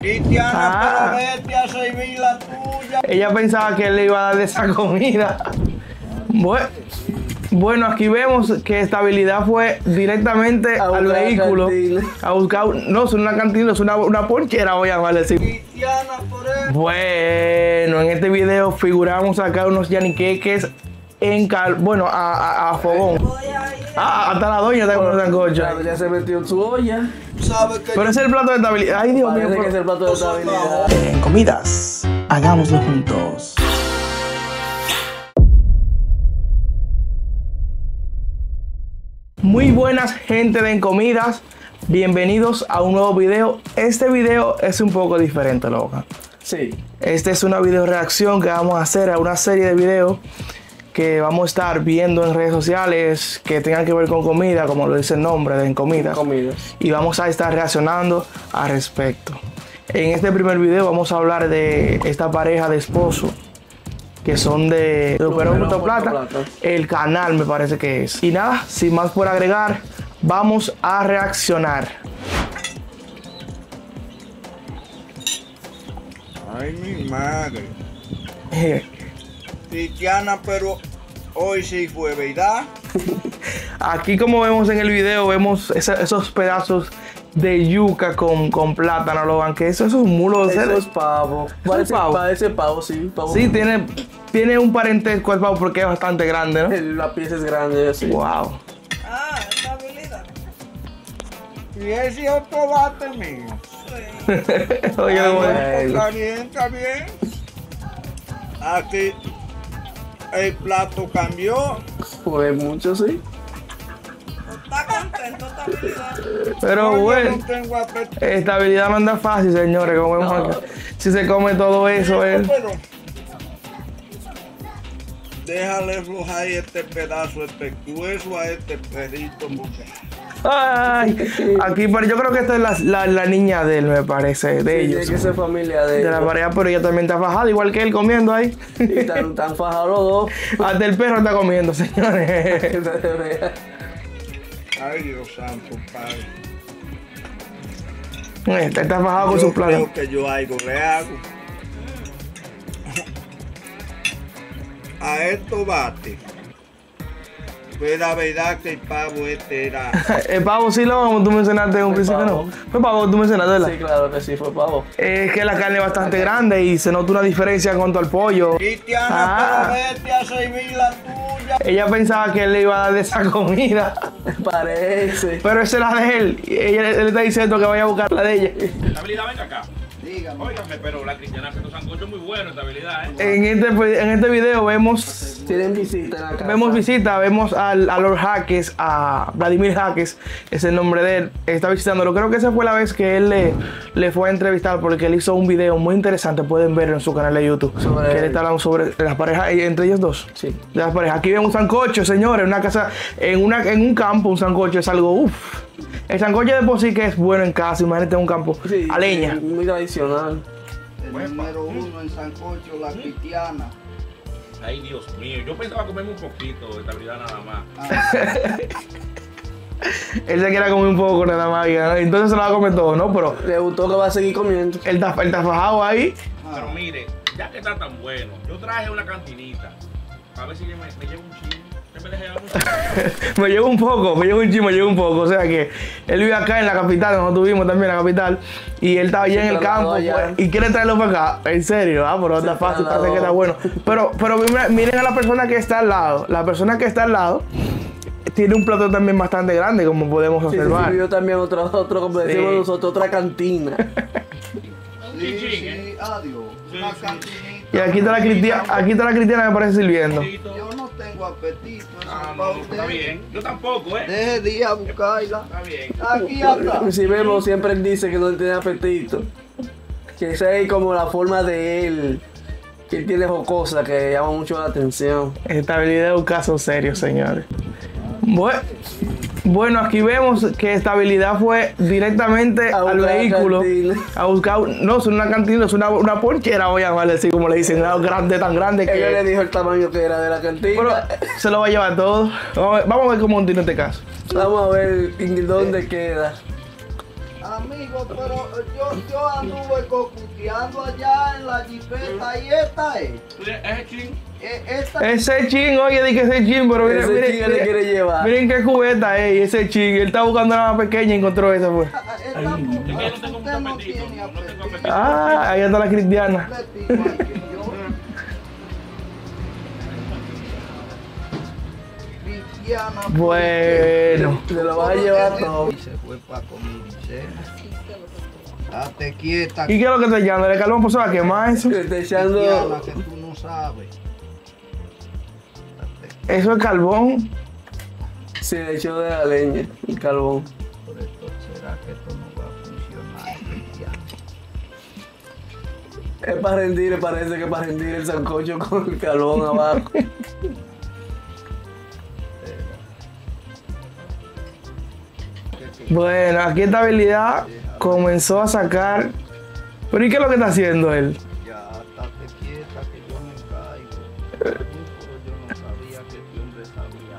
Cristiana, pero vete a servir la tuya. Ella pensaba que él le iba a dar de esa comida. Bueno, aquí vemos que Estabilidad fue directamente al vehículo a buscar, no, es una cantina, es una ponchera, voy a llamarle así. Cristiana, por él. Bueno, en este video figuramos acá unos yaniqueques en a fogón. Hasta la doña está con los sancochos. Estabilidad se metió en su olla. Pero es el plato de Estabilidad. Ay, Dios mío, es el plato de Estabilidad. En Comidas, hagámoslo juntos. Muy buenas, gente de En Comidas. Bienvenidos a un nuevo video. Este video es un poco diferente, loca. Sí. Esta es una video reacción que vamos a hacer a una serie de videos que vamos a estar viendo en redes sociales que tengan que ver con comida, como lo dice el nombre de En Comidas. Y vamos a estar reaccionando al respecto. En este primer video vamos a hablar de esta pareja de esposo que son de Puerto Plata. El canal me parece que es. Y nada, sin más por agregar, vamos a reaccionar. Ay, mi madre. Cristiana, pero hoy sí fue, ¿verdad? Aquí, como vemos en el video, vemos esos pedazos de yuca con plátano, lo van, que eso es un mulo de cerdo. Eso es pavo. Parece pavo, sí. Pavo. Sí, tiene un parentesco al pavo porque es bastante grande, ¿no? La pieza es grande, sí. Wow. Ah, Estabilidad. Y ese otro bate mío. Sí. Oye, está bien, está bien. Aquí. El plato cambió. Pues mucho, sí. Está contento, Estabilidad. Pero no, bueno, no, Estabilidad no anda fácil, señores. Como vemos acá. Si se come todo eso, sí, pero déjale flojar este pedazo, este hueso a este perrito, porque ay, aquí, pero yo creo que esta es la niña de él, me parece, de sí, ellos. Tiene que ser familia de ellos. La pareja, pero ella también está fajada, igual que él comiendo ahí. Y están fajados los dos. Hasta el perro está comiendo, señores. Ay, Dios santo, padre. Está fajado con su plato. Creo que yo algo le hago. A esto bate. Fue la verdad que el pavo este era. El pavo sí lo vamos, tú mencionaste en un principio, ¿no? Fue pavo, tú mencionaste, ¿verdad? Sí, claro que sí, fue pavo. Es que la carne es bastante grande y se nota una diferencia en cuanto al pollo. Cristiana, pero vete a servir la tuya. Ella pensaba que él le iba a dar de esa comida. Parece. Pero esa es la de él. Él está diciendo que vaya a buscar la de ella. Estabilidad, venga acá. Dígame. Óigame, pero la Cristiana hace tu sancocho muy bueno, Estabilidad, ¿eh? En este video vemos. Tienen visita en la casa. Vemos a Lord Jaquez, a Vladimir Jaquez, es el nombre de él. Está visitándolo. Creo que esa fue la vez que él le fue a entrevistar, porque él hizo un video muy interesante. Pueden verlo en su canal de YouTube. Que él está hablando sobre las parejas, entre ellos dos. Sí. De las parejas. Aquí vemos un sancocho, señores. Una casa, en un campo, un sancocho es algo uff. El sancocho de por sí que es bueno en casa, imagínate un campo sí, a leña. Muy tradicional. El número uno en sancocho, la Cristiana. Ay, Dios mío, yo pensaba comerme un poquito de Estabilidad nada más. Ah. Él se quiere comer un poco nada más, ¿no? Entonces se lo va a comer todo, ¿no? Pero le gustó que va a seguir comiendo. Él está fajado ahí. Ah. Pero mire, ya que está tan bueno, yo traje una cantinita. A ver si me llevo un chin. Me llevo un poco, o sea que él vive acá en la capital, nosotros vivimos también en la capital y él está allá en el campo y quiere traerlo para acá, en serio, pero está fácil, parece que está bueno, pero miren a la persona que está al lado, tiene un plato también bastante grande como podemos observar. Sí, yo también otro como decimos nosotros, otra cantina. Sí, adiós. Y aquí está la Cristiana, me parece sirviendo. Yo no tengo apetito. Está bien. Yo tampoco, ¿eh? Deje de ir a buscarla. Está bien. Aquí está. Si vemos, siempre él dice que no tiene apetito. Que esa es como la forma de él. Que él tiene jocosa, que llama mucho la atención. Estabilidad es un caso serio, señores. Bueno, aquí vemos que Estabilidad fue directamente al vehículo a buscar, no, es una cantina, es una ponchera, voy a llamarle así como le dicen, tan grande que ella le dijo el tamaño que era de la cantina. Bueno, se lo va a llevar todo. Vamos a ver cómo tiene este caso. Vamos a ver dónde queda. amigos, pero yo anduve cocuteando allá en la jipeta y esta es. Ese chin. Ese chin, oye, dije ese chin, pero miren, miren, le quiere llevar. Miren qué cubeta es, ese chin. Él estaba buscando la más pequeña y encontró esa, pues. Ah, ahí está la Cristiana. Bueno, te lo vas a llevar todo. Y se fue para comer. Date quieta. ¿Y qué es lo que te echando? ¿Le calma, pues se va a quemar eso? Te está echando. Que tú no sabes. ¿Eso es carbón? Se le echó de la leña, el carbón. Por esto será que esto no va a funcionar. Es para rendir, parece que es para rendir el sancocho con el carbón abajo. Bueno, aquí Estabilidad comenzó a sacar. Pero ¿y qué es lo que está haciendo él? Ya, estate quieta que yo me caigo. Yo no sabía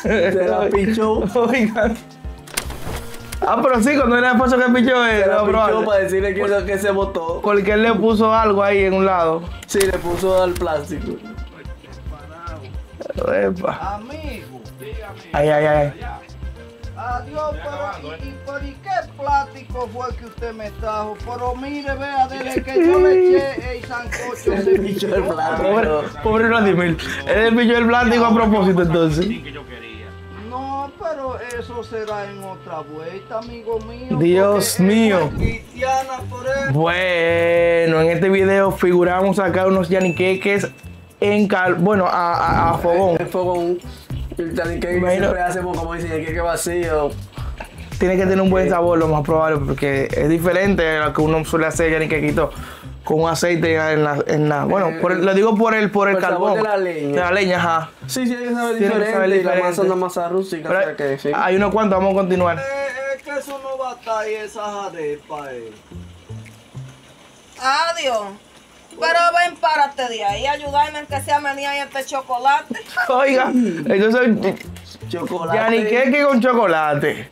que este hombre sabía tanto. Se la pichó. Oigan. Ah, pero sí, cuando era el paso que pichó él. Se la pichó para decirle que, por, que se botó. Porque él le puso algo ahí en un lado. Sí, le puso al plástico. Epa. Amigo, dígame. Ay, ay, ay. Adiós, pero ¿y qué plástico fue que usted me trajo? Pero mire, vea, desde que yo le eché el sancocho, se pichó el plástico. Pobre Vladimir, él pichó el plástico a propósito, entonces. No, pero eso será en otra vuelta, amigo mío. Dios mío. Bueno, en este video figuramos acá unos yaniqueques en carbón, bueno, a fogón. El yaniqueque siempre hace como dice, yaniqueque vacío. Tiene que tener un buen sabor, lo más probable, porque es diferente a lo que uno suele hacer yaniquequito con aceite en la bueno, lo digo por el carbón. Sabor de la leña. De la leña, ajá. Sí, tiene que saber diferente. La masa es una masa rústica. Pero, o sea que, sí. Hay unos cuantos, vamos a continuar. Es que eso no va a estar ahí, esas arepas. Adiós. Pero ven, párate de ahí, ayúdame en que sea manía y este chocolate. Oiga, entonces, chocolate. Yaniqueque con chocolate.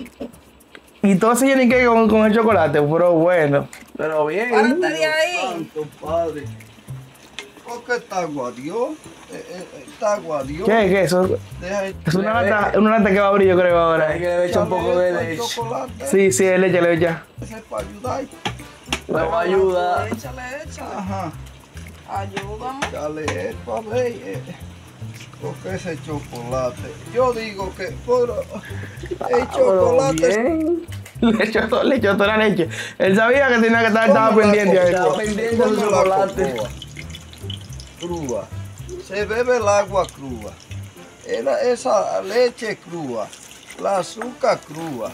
Y todo ese yaniqueque con el chocolate, pero bueno. Pero bien. Párate de ahí. Santo padre. ¿Por qué está guadió? Está guadió. ¿Qué es eso? Es una lata que va a abrir, yo creo, ahora. Hay que le echa un poco de leche. Sí, le echa. Ese es para ayudarte. Le va a ayudar. Échale. Ajá. Ayúdame. Dale esto, ley. Porque ese chocolate. Yo digo que por el chocolate. Le echó toda la leche. Él sabía que tenía que estar, estaba pendiente a eso. Estaba pendiente del chocolate. Cruda. Se bebe el agua cruda. Esa leche cruda. La azúcar cruda.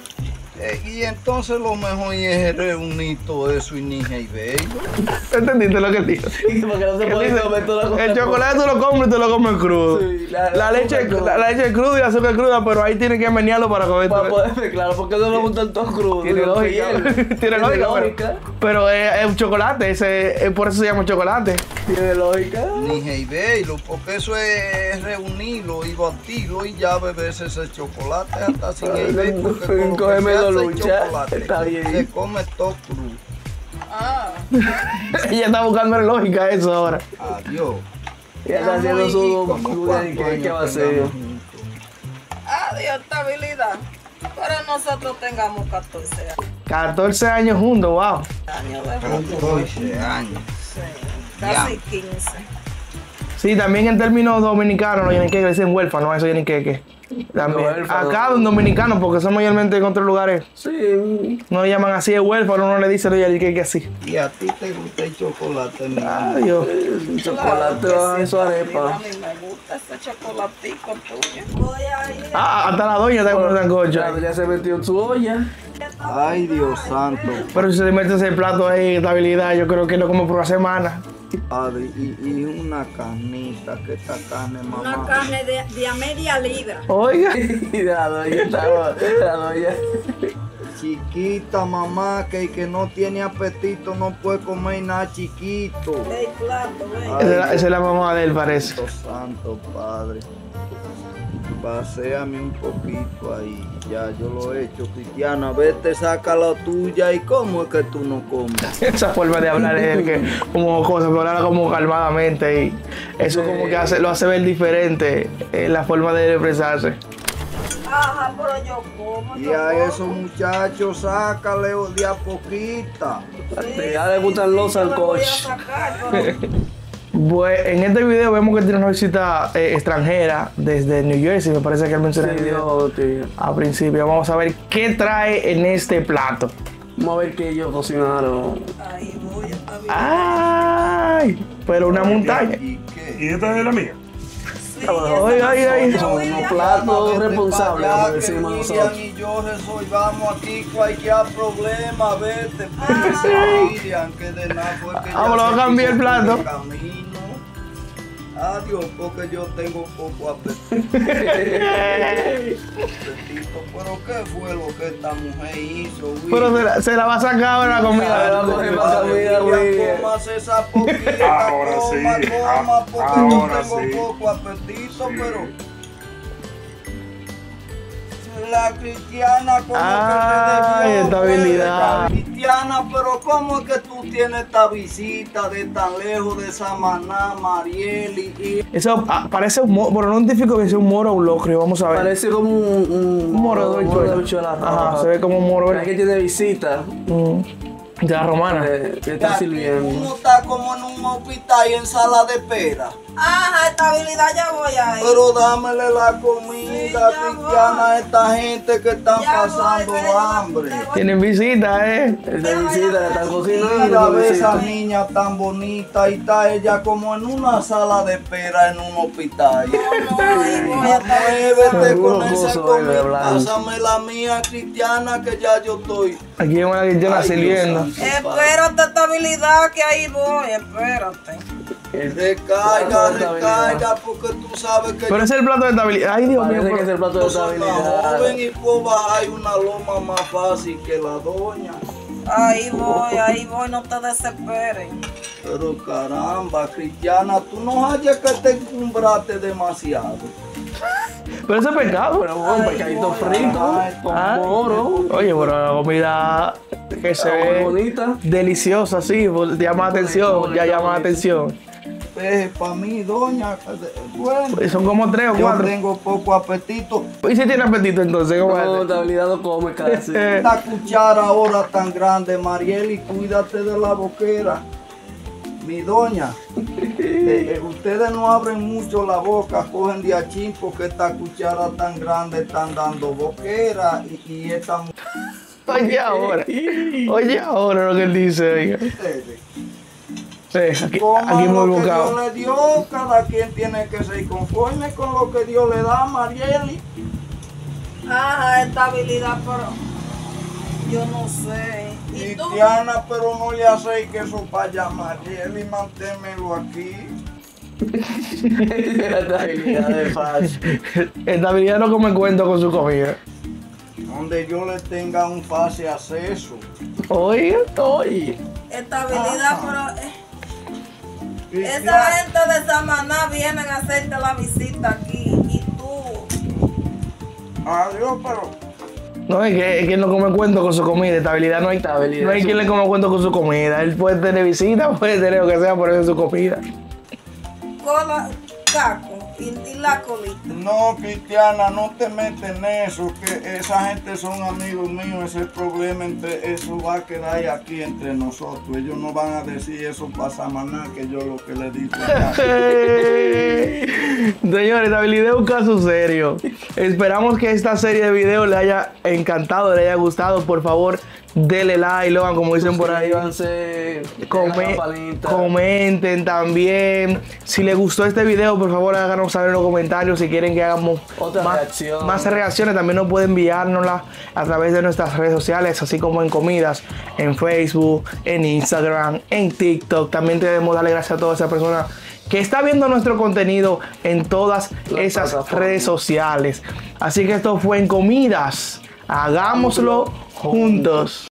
Y entonces lo mejor es reunir todo eso y nija y bello. ¿Entendiste lo que dijo? Sí, porque no se puede comer toda la cosa. El chocolate tú lo compras y te lo comes crudo. Sí, la leche es cruda y la azúcar es cruda, pero ahí tienes que menearlo para comer todo. Para poder mezclarlo, porque no lo gustan todos crudos. Tiene lógica. Tiene lógica. Pero es un chocolate, por eso se llama chocolate. Tiene lógica. Nija y bello, porque eso es reunirlo y batirlo y ya beberse ese chocolate hasta sin el bello. Lucha, está bien. Se come todo crudo. Ah. Ella está buscando lógica eso ahora. Adiós. Ella está haciendo su locura y qué va a hacer. Adiós, Estabilidad. Pero nosotros tengamos 14 años. 14 años juntos, wow. 14 años. Sí, casi 15. Sí, también en términos dominicanos, los yaniqueques dicen huérfanos, eso yaniqueque. También. Acá los dominicanos, porque son mayormente en otros lugares. Sí. No le llaman así de huérfano, uno le dice lo yaniqueque así. ¿Y a ti te gusta el chocolate? Ay, Dios. El chocolate va en su arepa. A mí me gusta ese chocolatico tuyo. Ah, hasta la doña está con el sancocho. La doña se metió en su olla. Ay, Dios santo. Pero si se mete ese plato ahí, Estabilidad, yo creo que lo como por una semana. Padre, y una carnita, que esta carne, mamá. Una carne de a media libra. Oiga, y la doña. Chiquita, mamá, que no tiene apetito, no puede comer nada chiquito. El plato, esa es la mamá de él, parece. Santo Padre. Paséame un poquito ahí, ya yo lo he hecho. Cristiana, vete, saca la tuya. ¿Y cómo es que tú no comes? Esa forma de hablar es el que, como hablar como calmadamente, y eso como que hace, lo hace ver diferente, la forma de expresarse. Ajá, pero yo como. Y a esos muchachos, sácale de a poquita. Ya le gustan los alcoholes. Pues en este video vemos que tiene una visita extranjera desde New Jersey, me parece que él mencionó el video a principio. Vamos a ver qué trae en este plato. Vamos a ver qué ellos cocinaron. Ay, voy a ver. Ay, pero una montaña. ¿Y esta es la mía? Sí, ay. Son unos platos responsables, como decimos nosotros. Y yo resolvamos aquí cualquier problema, vete. Vámonos, vamos a cambiar el plato. Adiós, porque yo tengo poco apetito. Pero qué fue lo que esta mujer hizo, güey. Pero se la va a sacar ahora la comida. La comida, güey. Comas esa poquita. Ahora coma, sí. Coma, porque ahora yo tengo poco apetito, sí. Pero... La Cristiana, como que te debió, estabilidad. Cristiana, pero ¿cómo es que tú tienes esta visita de tan lejos de Samaná, Mariel y...? Eso parece un moro, bueno, no identifico que sea un moro o un locrio, vamos a ver. Parece como un moro de Ucholata. Ajá, se ve como un moro. Es que tiene visita. De la romana. ¿Qué está sirviendo? Uno está como en un hospital y en sala de espera. Ajá, estabilidad, ya voy a ir. Pero dámele la comida, sí, Cristiana, a esta gente que está pasando hambre. Tienen visitas, Tienen visitas, están cocinando. Mira, ve esa niña tan bonita y está ella como en una sala de espera en un hospital. Vete con ese comida, pásame la mía, Cristiana, que ya yo estoy. Aquí hay una Cristiana sirviendo. Espérate, estabilidad, que ahí voy, espérate. Recarga, porque tú sabes que... Pero es el plato de estabilidad. Ay, Dios mío, porque es el plato de estabilidad. Joven y puedo bajar una loma más fácil que la doña. Ahí voy, no te desesperes. Pero caramba, Cristiana, tú no hayas que te encumbraste demasiado. Pero ese es pecado, pero un pescadito frito, con moro. Oye, bueno, la comida que se ve bonita, deliciosa, sí, llama la atención, ya llama la atención. Para mí, doña, bueno, son como 3 o 4. Yo tengo poco apetito. ¿Y si tiene apetito entonces? No, estabilidad no come casi. Esta cuchara ahora tan grande, Marieli, cuídate de la boquera. Mi doña, ustedes no abren mucho la boca, cogen de achín porque esta cuchara tan grande están dando boquera y esta... Oye ahora lo que él dice, oiga. Aquí muy bocado. Como lo que Dios le dio, cada quien tiene que ser conforme con lo que Dios le da, Marieli. Ajá, estabilidad, pero... Yo no sé. Cristiana, pero no le hacéis que eso vaya a Mariel y manténmelo aquí. Estabilidad de fácil. Estabilidad no come cuento con su comida. Donde yo le tenga un fácil acceso. Oye. Estabilidad, pero... Esa gente de Samaná vienen a hacerte la visita aquí. Y tú... Adiós, pero... No, es que él no come cuento con su comida, estabilidad no hay. Estabilidad, no hay quien le come cuento con su comida. Él puede tener visita, puede tener lo que sea, por eso es su comida. Cola, caco, y la colita. No, Cristiana, no te metes en eso, que esa gente son amigos míos, ese problema, eso va a quedar aquí entre nosotros. Ellos no van a decir eso para Samaná, que yo lo que le digo. Señores, estabilidad es un caso serio. Esperamos que esta serie de videos le haya encantado, le haya gustado. Por favor, denle like, lo hagan como dicen por ahí. Comenten también. Si les gustó este video, por favor, háganos saber en los comentarios si quieren que hagamos más reacciones. También nos pueden enviárnoslas a través de nuestras redes sociales, así como En Comidas, en Facebook, en Instagram, en TikTok. También debemos darle gracias a todas esas personas que está viendo nuestro contenido en todas esas redes sociales. Así que esto fue En Comidas. Hagámoslo juntos.